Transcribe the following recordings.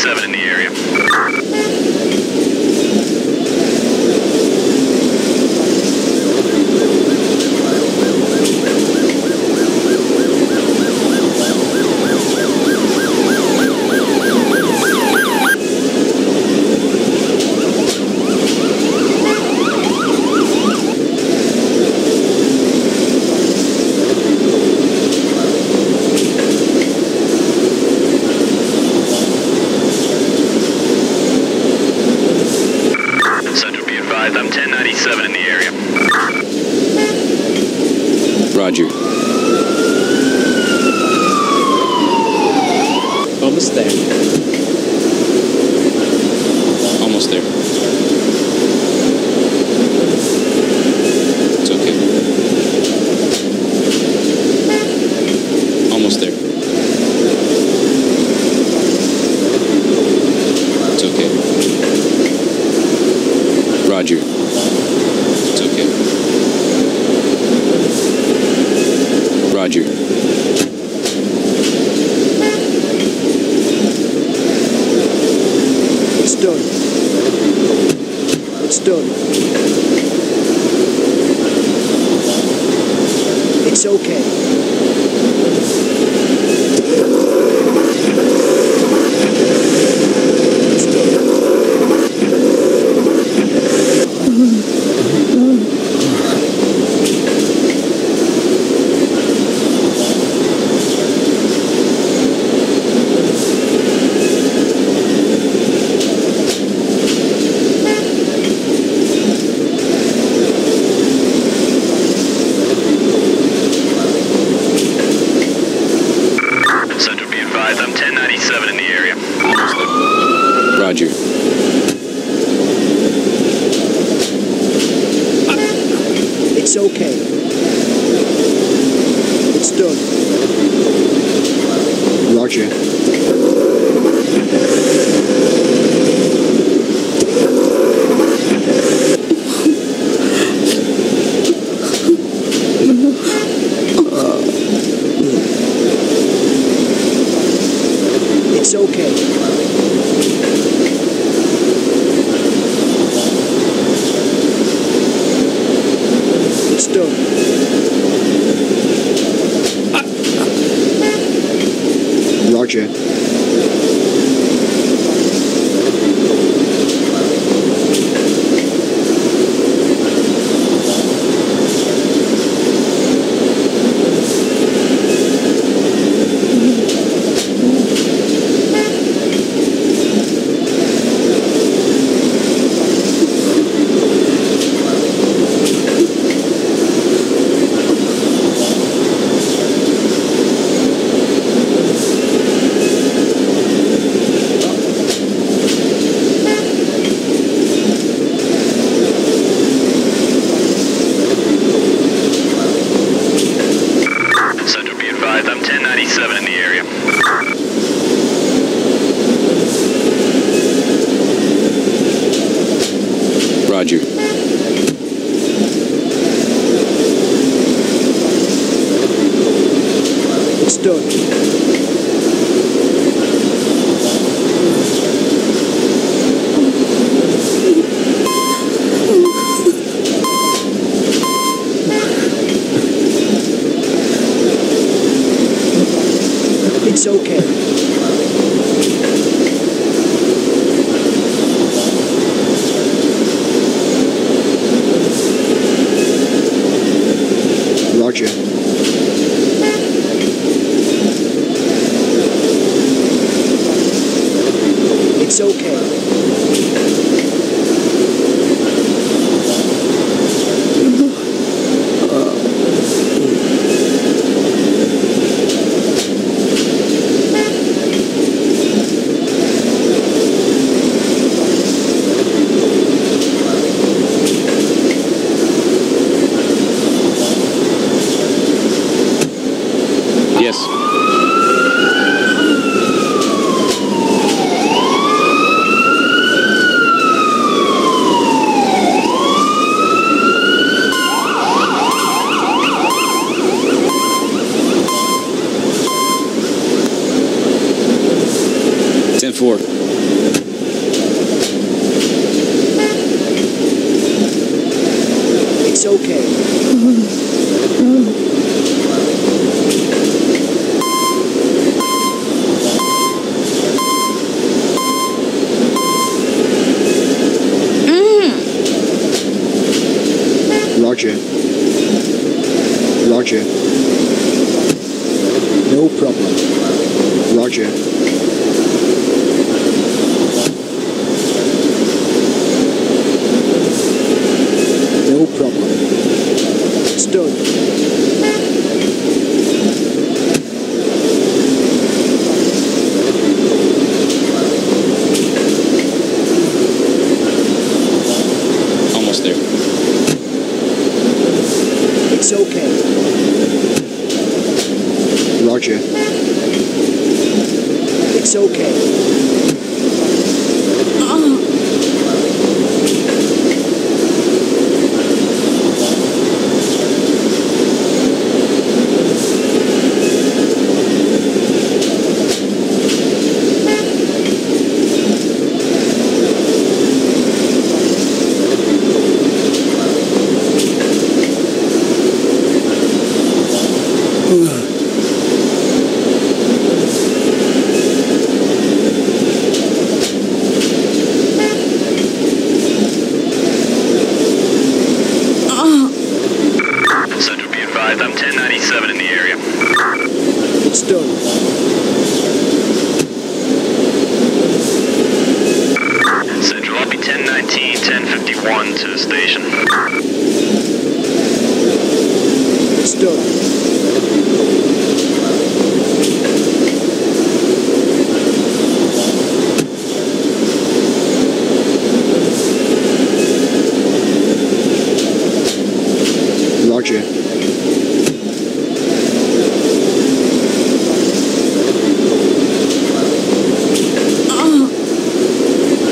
7 in the area. Forward. It's okay. Roger. Roger. No problem. Roger. It's okay. Roger. It's okay. I'm 1097 in the area. It's done. Central, I'll be 1019, 1051 to the station. It's done. Central,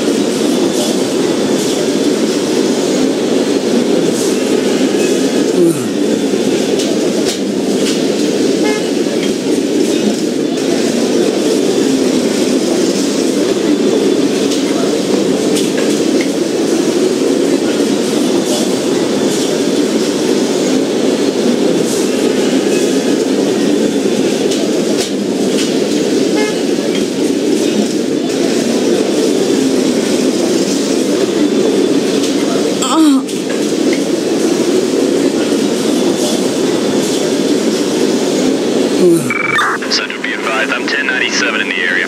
be advised, I'm 1097 in the area.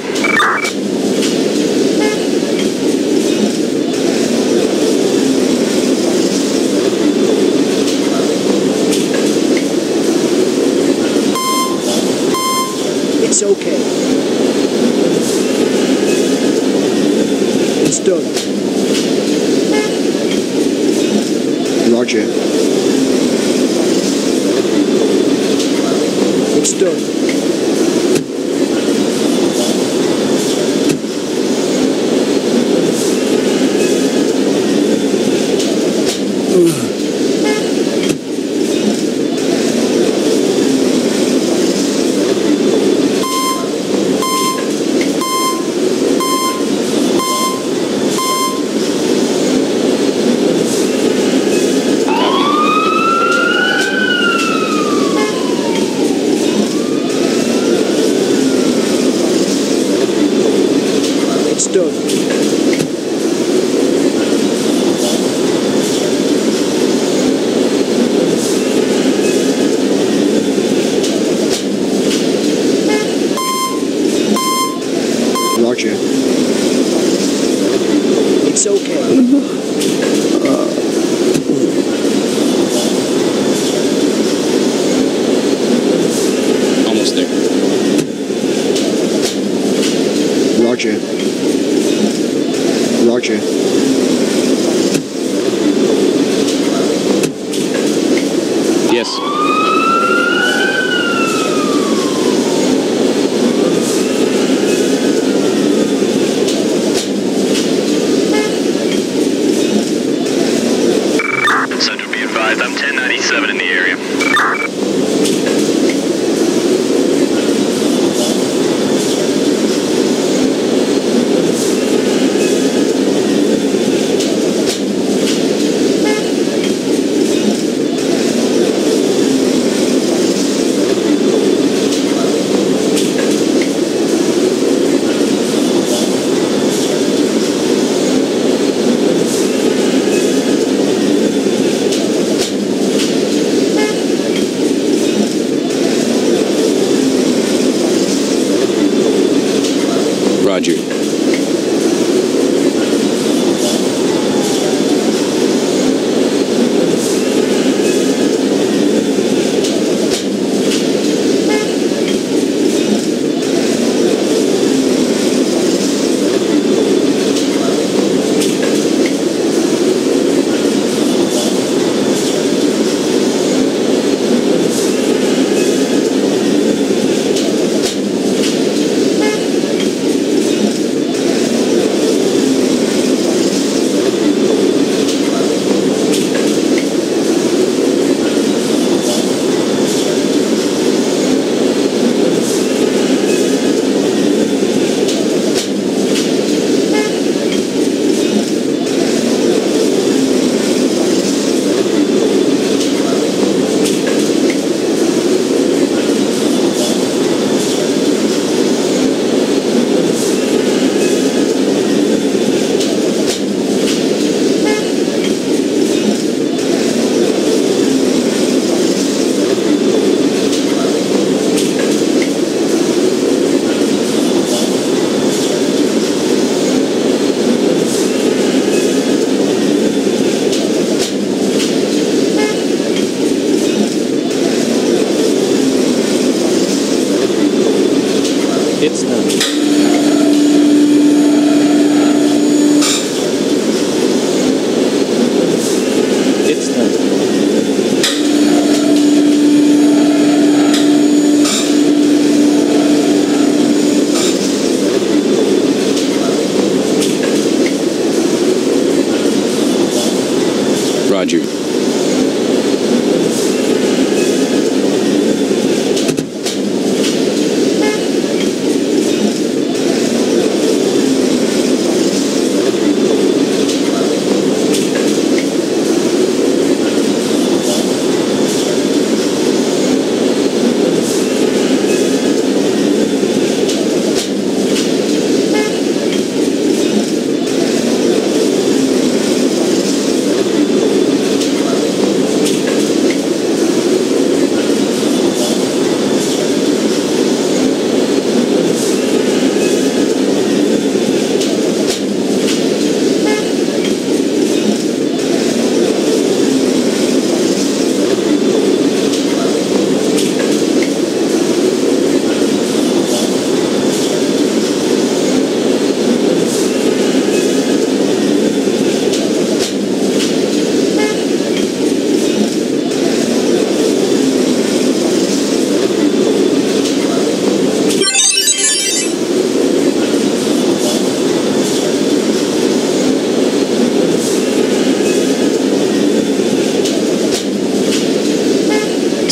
It's okay. It's done. Roger. Roger. It's okay. Almost there. Roger. Roger. Roger. It's done.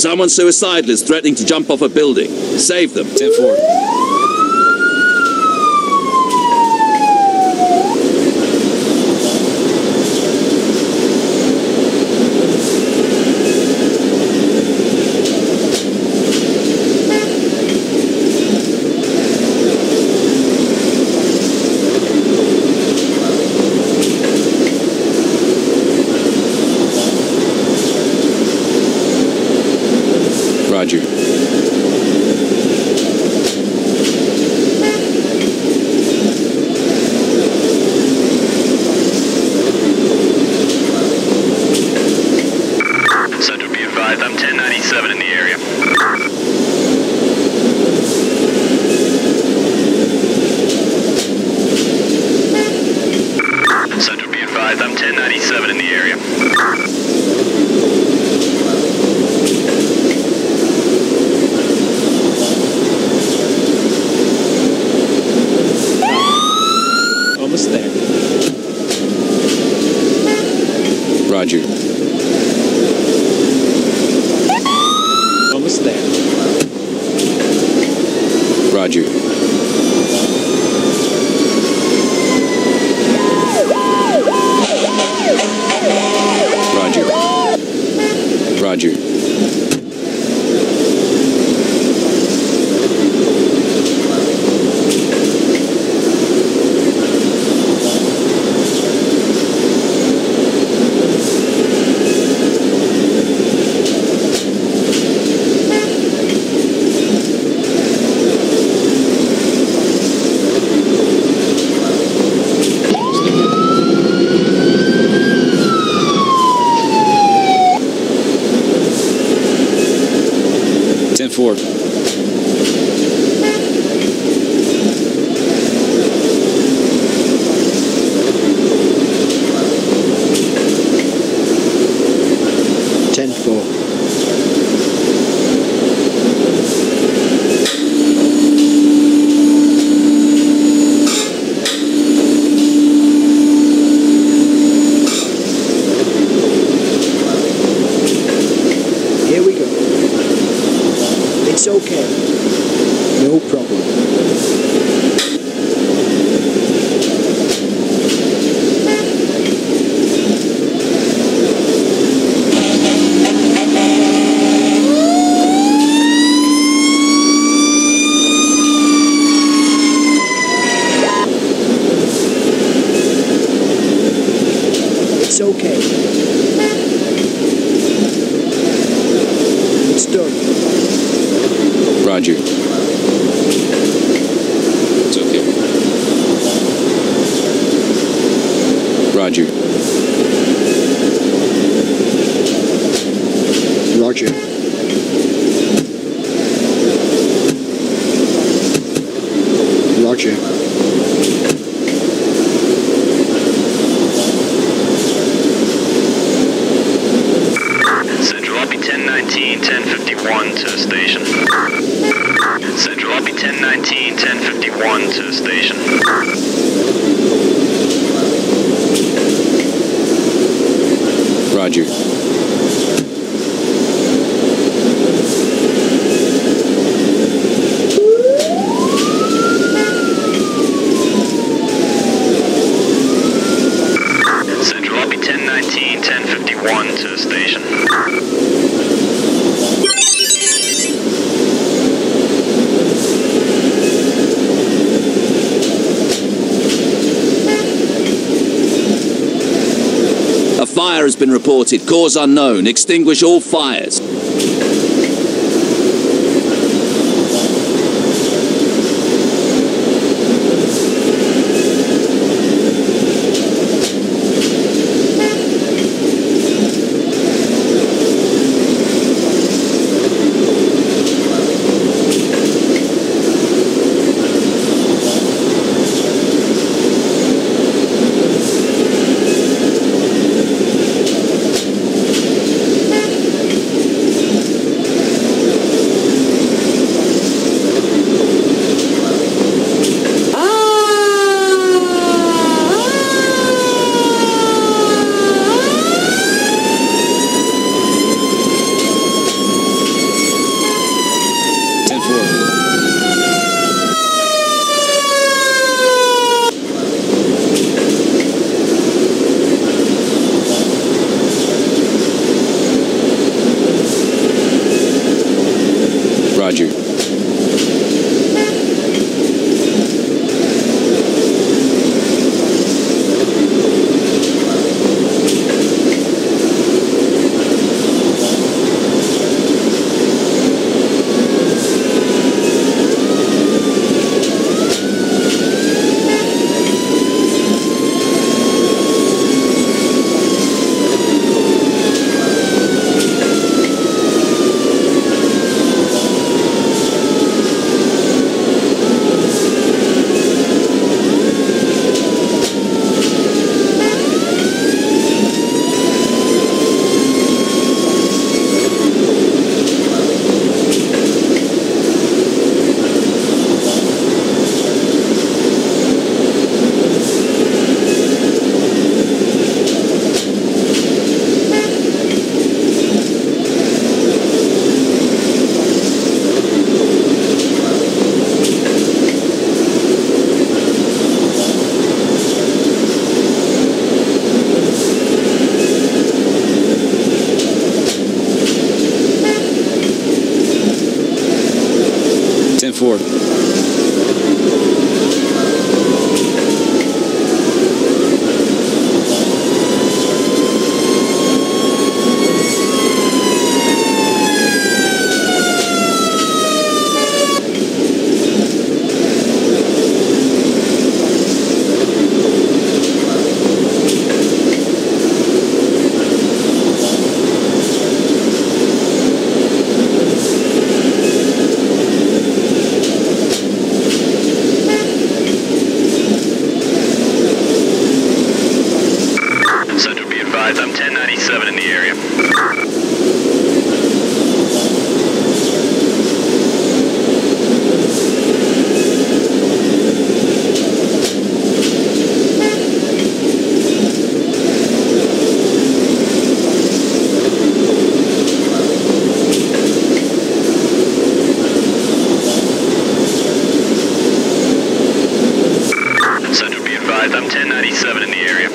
Someone suicidal is threatening to jump off a building. Save them. 10-4. Roger. Central, be advised, I'm 1097 in the area. Roger. Almost there. Roger. Roger. Roger. It's okay. It's dirty. Roger. It's okay. Roger. Roger. Roger. Roger. Central Lobby 1019, 1051 to the station. A fire has been reported. Cause unknown. Extinguish all fires. Roger. advised, I'm 1097 in the area.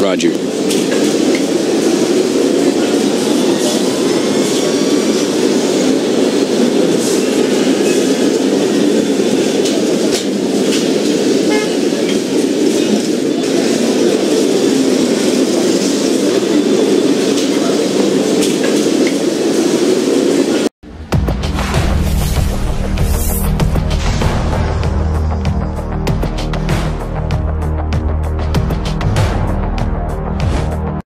Roger.